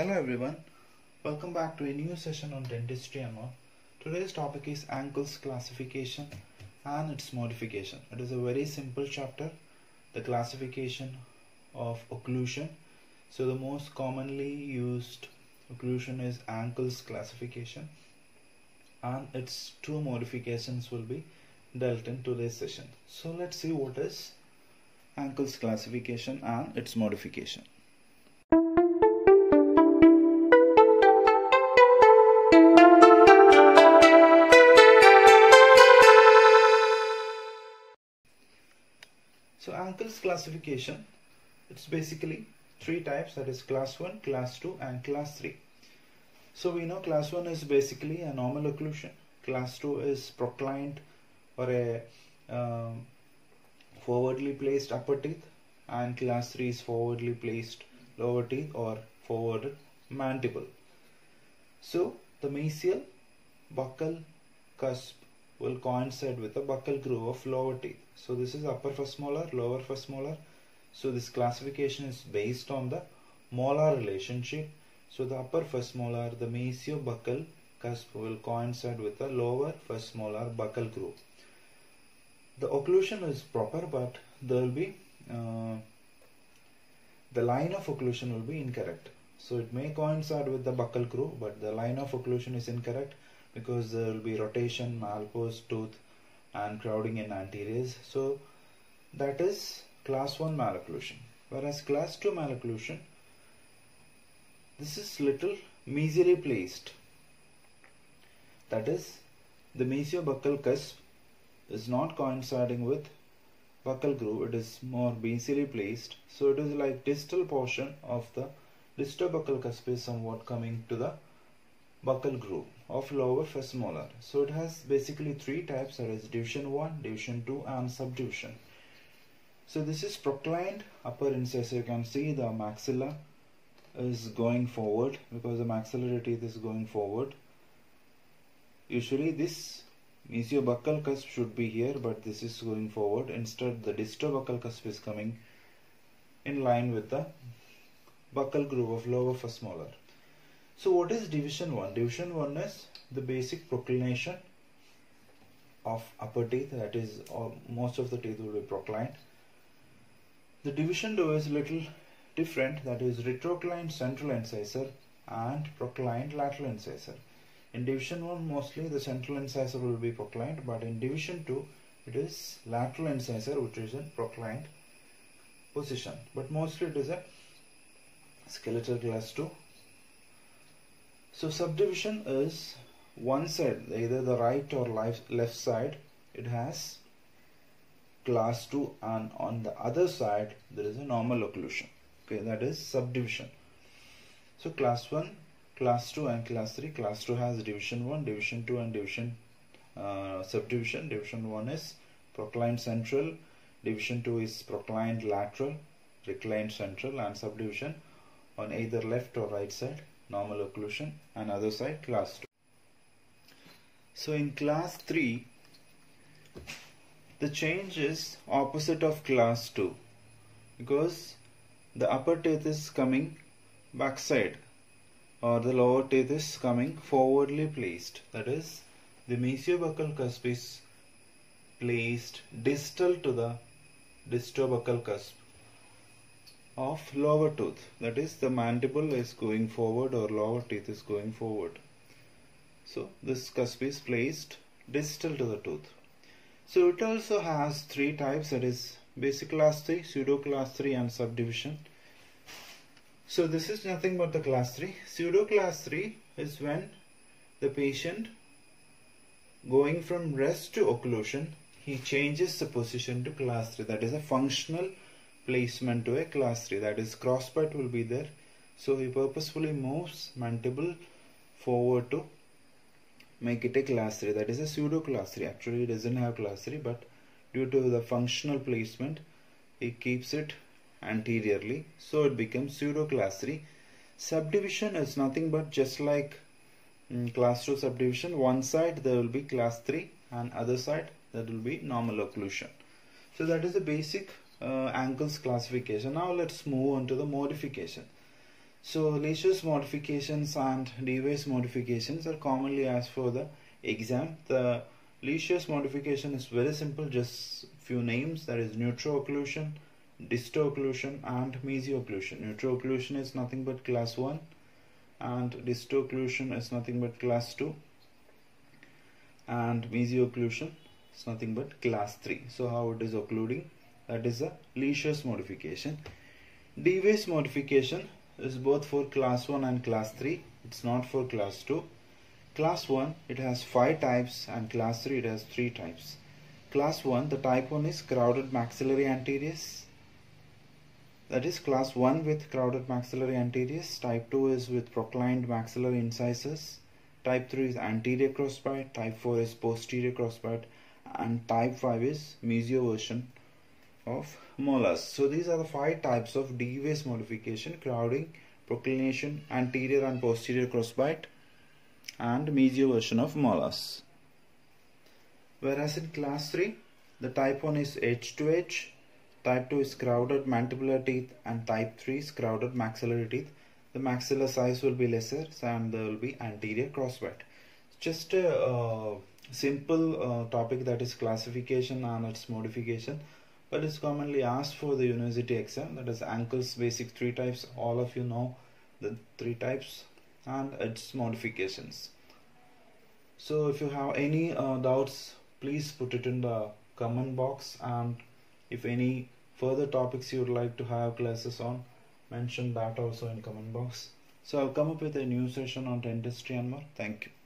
Hello everyone, welcome back to a new session on dentistry and all. Today's topic is Angle's classification and its modification. It is a very simple chapter, the classification of occlusion. So the most commonly used occlusion is Angle's classification, and its two modifications will be dealt in today's session. So let's see what is Angle's classification and its modification. So Angle's classification, it's basically three types, that is class 1, class 2 and class 3. So we know class 1 is basically a normal occlusion, class 2 is proclined or a forwardly placed upper teeth, and class 3 is forwardly placed lower teeth or forward mandible. So the mesial, buccal, cusp will coincide with the buccal groove of lower teeth. So this is upper first molar, lower first molar. So this classification is based on the molar relationship. So the upper first molar, the mesial, buccal, cusp will coincide with the lower first molar buccal groove. The occlusion is proper, but there will be the line of occlusion will be incorrect. So it may coincide with the buccal groove, but the line of occlusion is incorrect, because there will be rotation, malposed tooth and crowding in anteriors. So that is class 1 malocclusion. Whereas class 2 malocclusion, this is little mesially placed. That is, the mesio-buccal cusp is not coinciding with buccal groove, it is more basally placed. So it is like distal portion of the distal buccal cusp is somewhat coming to the buccal groove of lower first molar. So it has basically three types, that is division 1, division 2 and subdivision. So this is proclined upper incisor. You can see the maxilla is going forward because the maxillary teeth is going forward. Usually this mesiobuccal cusp should be here, but this is going forward. Instead the distal buccal cusp is coming in line with the buccal groove of lower first molar. So what is division 1? Division 1 is the basic proclination of upper teeth, that is most of the teeth will be proclined. The division 2 is little different, that is retroclined central incisor and proclined lateral incisor. In division 1 mostly the central incisor will be proclined, but in division 2 it is lateral incisor which is in proclined position, but mostly it is a skeletal class 2. So subdivision is one side, either the right or left side, it has class 2, and on the other side there is a normal occlusion. Okay, that is subdivision. So class 1, class 2 and class 3. Class 2 has division 1, division 2 and division subdivision. Division 1 is proclined central, division 2 is proclined lateral, reclined central, and subdivision on either left or right side, normal occlusion, and other side class 2. So in class 3 the change is opposite of class 2, because the upper teeth is coming backside or the lower teeth is coming forwardly placed. That is, the mesiobuccal cusp is placed distal to the distobuccal cusp of lower tooth, that is the mandible is going forward or lower teeth is going forward. So this cusp is placed distal to the tooth. So it also has three types, that is basic class 3, pseudo class 3 and subdivision. So this is nothing but the class 3. Pseudo class 3 is when the patient going from rest to occlusion, he changes the position to class 3, that is a functional placement to a class 3, that is crossbite will be there, so he purposefully moves mandible forward to make it a class 3, that is a pseudo class 3. Actually it doesn't have class 3, but due to the functional placement he keeps it anteriorly, so it becomes pseudo class 3. Subdivision is nothing but just like class 2 subdivision, one side there will be class 3 and other side there will be normal occlusion. So that is the basic Angle's classification. Now let's move on to the modification. So Lischer's modifications and Dewey's modifications are commonly asked for the exam. The Lischer's modification is very simple, just few names, that is neutro-occlusion, disto-occlusion and mesio-occlusion. Neutro-occlusion is nothing but class 1 and disto-occlusion is nothing but class 2 and mesio-occlusion is nothing but class 3. So how it is occluding, that is a Lischer's modification. Dewey's modification is both for class 1 and class 3, it's not for class 2. Class 1, it has 5 types, and class 3, it has 3 types. Class 1, the type 1 is crowded maxillary anteriors. That is class 1 with crowded maxillary anteriors. Type 2 is with proclined maxillary incisors. Type 3 is anterior crossbite. Type 4 is posterior crossbite. And type 5 is mesio version of molars. So these are the 5 types of Dewey's modification: crowding, proclination, anterior and posterior crossbite, and mesio version of molars. Whereas in class 3, the type 1 is H2H, type 2 is crowded mandibular teeth, and type 3 is crowded maxillary teeth. The maxilla size will be lesser, and there will be anterior crossbite. Just a simple topic, that is classification and its modification, but it's commonly asked for the university exam. That is Angle's basic 3 types. All of you know the 3 types and its modifications. So if you have any doubts, please put it in the comment box, and if any further topics you would like to have classes on, mention that also in comment box. So I'll come up with a new session on dentistry and more. Thank you.